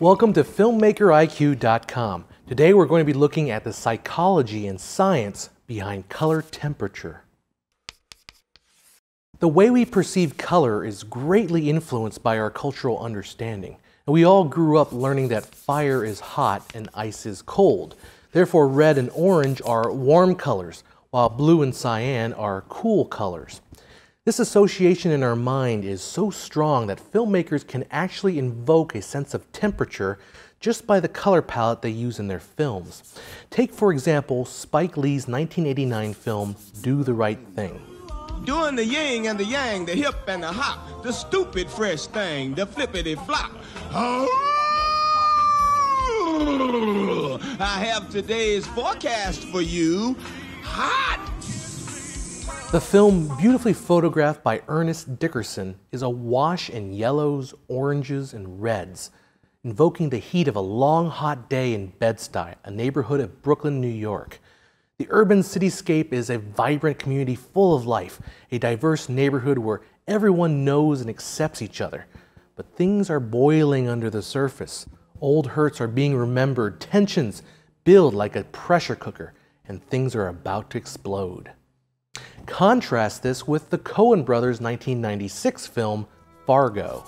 Welcome to FilmmakerIQ.com. Today we're going to be looking at the psychology and science behind color temperature. The way we perceive color is greatly influenced by our cultural understanding. And we all grew up learning that fire is hot and ice is cold. Therefore, red and orange are warm colors, while blue and cyan are cool colors. This association in our mind is so strong that filmmakers can actually invoke a sense of temperature just by the color palette they use in their films. Take, for example, Spike Lee's 1989 film, Do the Right Thing. Doing the yin and the yang, the hip and the hop, the stupid fresh thing, the flippity flop. Oh, I have today's forecast for you. Hot! The film, beautifully photographed by Ernest Dickerson, is awash in yellows, oranges, and reds, invoking the heat of a long, hot day in Bed-Stuy, a neighborhood of Brooklyn, New York. The urban cityscape is a vibrant community full of life, a diverse neighborhood where everyone knows and accepts each other. But things are boiling under the surface. Old hurts are being remembered, tensions build like a pressure cooker, and things are about to explode. Contrast this with the Coen Brothers' 1996 film, Fargo.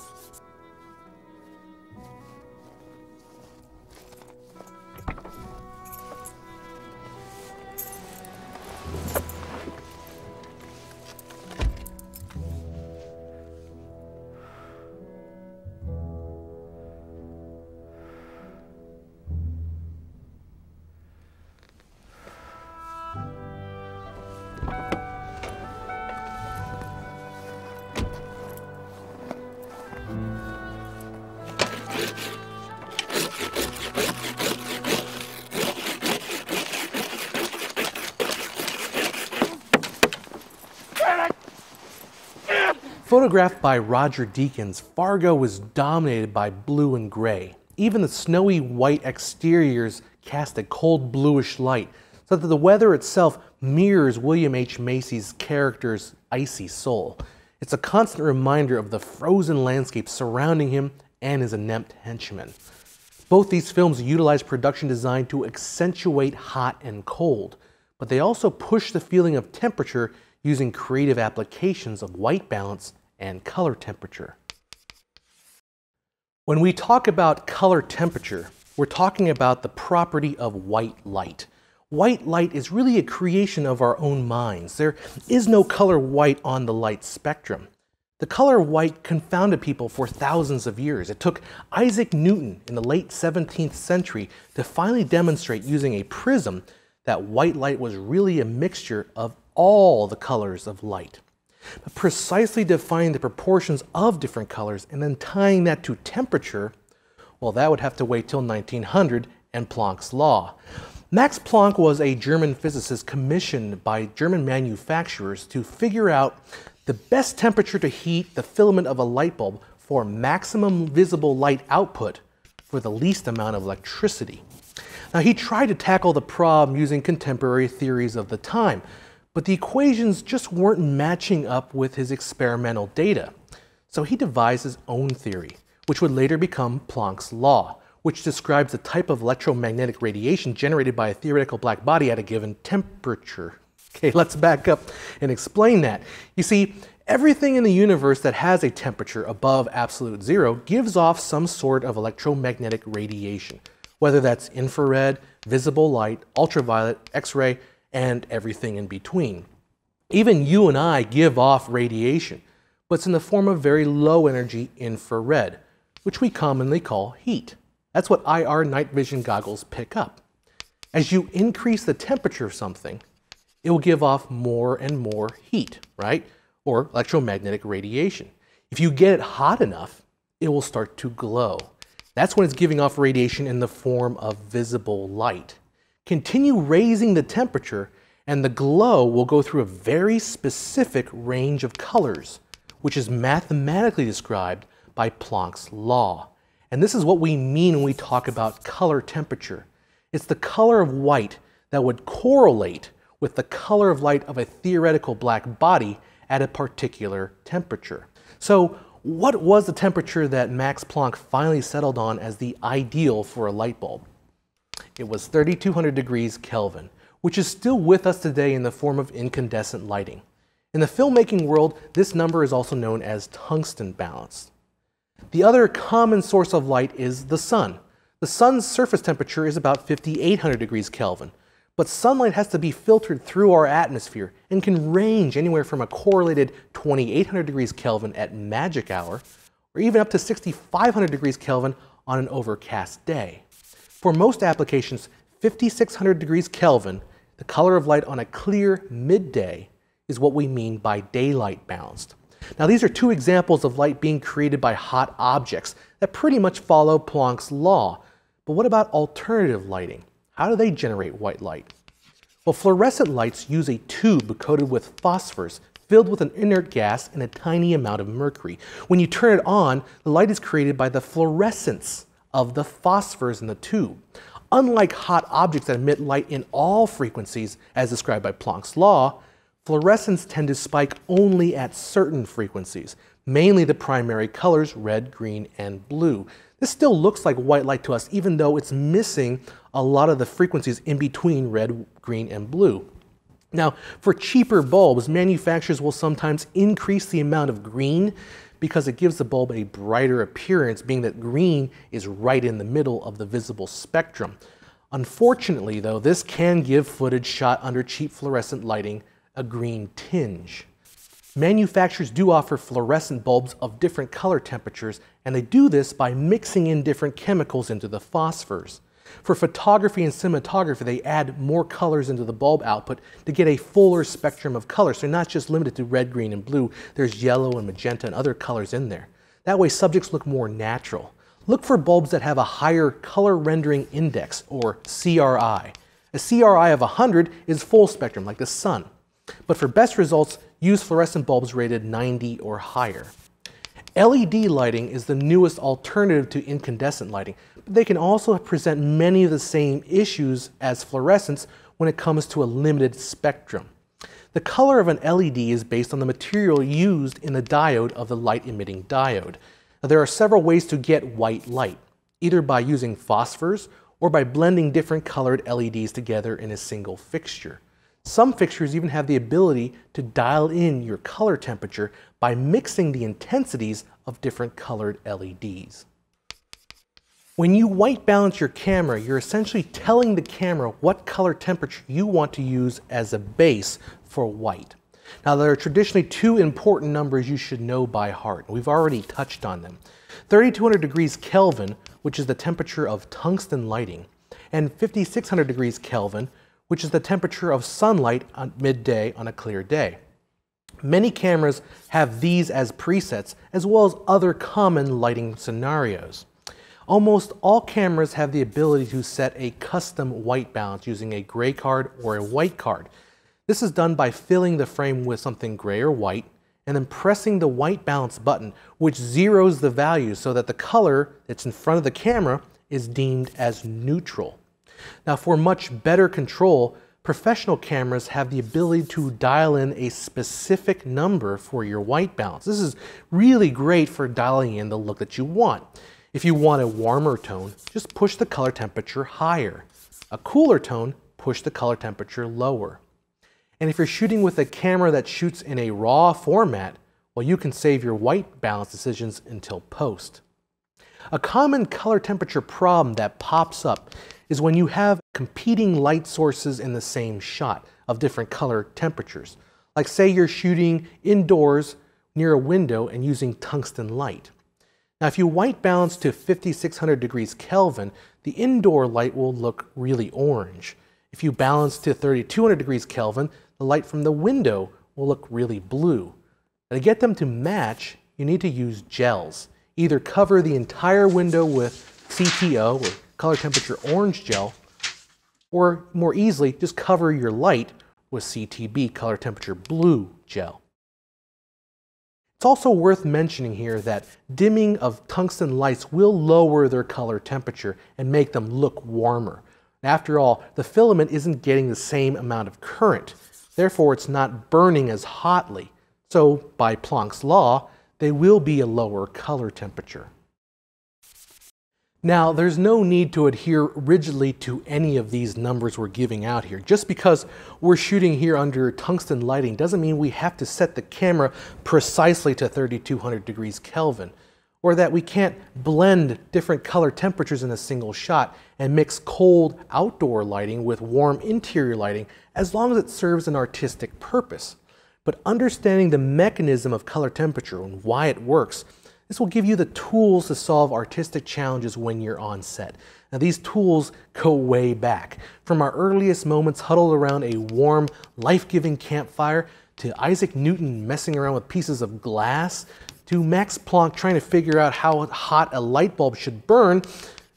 Photographed by Roger Deakins, Fargo was dominated by blue and gray. Even the snowy white exteriors cast a cold bluish light, so that the weather itself mirrors William H. Macy's character's icy soul. It's a constant reminder of the frozen landscape surrounding him and his inept henchmen. Both these films utilize production design to accentuate hot and cold, but they also push the feeling of temperature using creative applications of white balance and color temperature. When we talk about color temperature, we're talking about the property of white light. White light is really a creation of our own minds. There is no color white on the light spectrum. The color white confounded people for thousands of years. It took Isaac Newton in the late 17th century to finally demonstrate using a prism that white light was really a mixture of all the colors of light. But precisely defining the proportions of different colors and then tying that to temperature, well, that would have to wait till 1900 and Planck's law. Max Planck was a German physicist commissioned by German manufacturers to figure out the best temperature to heat the filament of a light bulb for maximum visible light output for the least amount of electricity. Now, he tried to tackle the problem using contemporary theories of the time, but the equations just weren't matching up with his experimental data. So he devised his own theory, which would later become Planck's law, which describes the type of electromagnetic radiation generated by a theoretical black body at a given temperature. Okay, let's back up and explain that. You see, everything in the universe that has a temperature above absolute zero gives off some sort of electromagnetic radiation, whether that's infrared, visible light, ultraviolet, X-ray, and everything in between. Even you and I give off radiation, but it's in the form of very low energy infrared, which we commonly call heat. That's what IR night vision goggles pick up. As you increase the temperature of something, it will give off more and more heat, right? Or electromagnetic radiation. If you get it hot enough, it will start to glow. That's when it's giving off radiation in the form of visible light. Continue raising the temperature, and the glow will go through a very specific range of colors, which is mathematically described by Planck's law. And this is what we mean when we talk about color temperature. It's the color of white that would correlate with the color of light of a theoretical black body at a particular temperature. So What was the temperature that Max Planck finally settled on as the ideal for a light bulb? It was 3200 degrees Kelvin, which is still with us today in the form of incandescent lighting. In the filmmaking world, this number is also known as tungsten balance. The other common source of light is the sun. The sun's surface temperature is about 5800 degrees Kelvin, but sunlight has to be filtered through our atmosphere and can range anywhere from a correlated 2800 degrees Kelvin at magic hour, or even up to 6500 degrees Kelvin on an overcast day. For most applications, 5600 degrees Kelvin, the color of light on a clear midday, is what we mean by daylight balanced. Now, these are two examples of light being created by hot objects that pretty much follow Planck's law. But what about alternative lighting? How do they generate white light? Well, fluorescent lights use a tube coated with phosphors filled with an inert gas and a tiny amount of mercury. When you turn it on, the light is created by the fluorescence of the phosphors in the tube. Unlike hot objects that emit light in all frequencies, as described by Planck's law, fluorescents tend to spike only at certain frequencies, mainly the primary colors red, green, and blue. This still looks like white light to us, even though it's missing a lot of the frequencies in between red, green, and blue. Now, for cheaper bulbs, manufacturers will sometimes increase the amount of green because it gives the bulb a brighter appearance, being that green is right in the middle of the visible spectrum. Unfortunately, though, this can give footage shot under cheap fluorescent lighting a green tinge. Manufacturers do offer fluorescent bulbs of different color temperatures, and they do this by mixing in different chemicals into the phosphors. For photography and cinematography, they add more colors into the bulb output to get a fuller spectrum of colors. So they're not just limited to red, green, and blue. There's yellow and magenta and other colors in there. That way, subjects look more natural. Look for bulbs that have a higher color rendering index, or CRI. A CRI of 100 is full spectrum, like the sun. But for best results, use fluorescent bulbs rated 90 or higher. LED lighting is the newest alternative to incandescent lighting, but they can also present many of the same issues as fluorescence when it comes to a limited spectrum. The color of an LED is based on the material used in the diode of the light-emitting diode. Now, there are several ways to get white light, either by using phosphors or by blending different colored LEDs together in a single fixture. Some fixtures even have the ability to dial in your color temperature by mixing the intensities of different colored LEDs. When you white balance your camera, you're essentially telling the camera what color temperature you want to use as a base for white. Now, there are traditionally two important numbers you should know by heart. We've already touched on them. 3200 degrees Kelvin, which is the temperature of tungsten lighting, and 5600 degrees Kelvin, which is the temperature of sunlight at midday on a clear day. Many cameras have these as presets, as well as other common lighting scenarios. Almost all cameras have the ability to set a custom white balance using a gray card or a white card. This is done by filling the frame with something gray or white, and then pressing the white balance button, which zeros the value so that the color that's in front of the camera is deemed as neutral. Now, for much better control, professional cameras have the ability to dial in a specific number for your white balance. This is really great for dialing in the look that you want. If you want a warmer tone, just push the color temperature higher. A cooler tone, push the color temperature lower. And if you're shooting with a camera that shoots in a raw format, well, you can save your white balance decisions until post. A common color temperature problem that pops up is when you have competing light sources in the same shot of different color temperatures. Like, say you're shooting indoors near a window and using tungsten light. Now, if you white balance to 5600 degrees Kelvin, the indoor light will look really orange. If you balance to 3200 degrees Kelvin, the light from the window will look really blue. Now, to get them to match, you need to use gels. Either cover the entire window with CTO, or color temperature orange gel, or more easily, just cover your light with CTB, color temperature blue gel. It's also worth mentioning here that dimming of tungsten lights will lower their color temperature and make them look warmer. After all, the filament isn't getting the same amount of current, therefore it's not burning as hotly. So by Planck's law, they will be a lower color temperature. Now, there's no need to adhere rigidly to any of these numbers we're giving out here. Just because we're shooting here under tungsten lighting doesn't mean we have to set the camera precisely to 3200 degrees Kelvin, or that we can't blend different color temperatures in a single shot and mix cold outdoor lighting with warm interior lighting as long as it serves an artistic purpose. But understanding the mechanism of color temperature and why it works, this will give you the tools to solve artistic challenges when you're on set. Now, these tools go way back, from our earliest moments huddled around a warm, life-giving campfire, to Isaac Newton messing around with pieces of glass, to Max Planck trying to figure out how hot a light bulb should burn,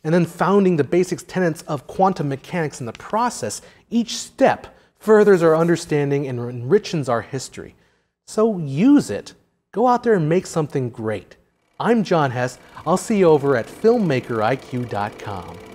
and then founding the basic tenets of quantum mechanics in the process. Each step furthers our understanding and enriches our history. So use it. Go out there and make something great. I'm John Hess. I'll see you over at FilmmakerIQ.com.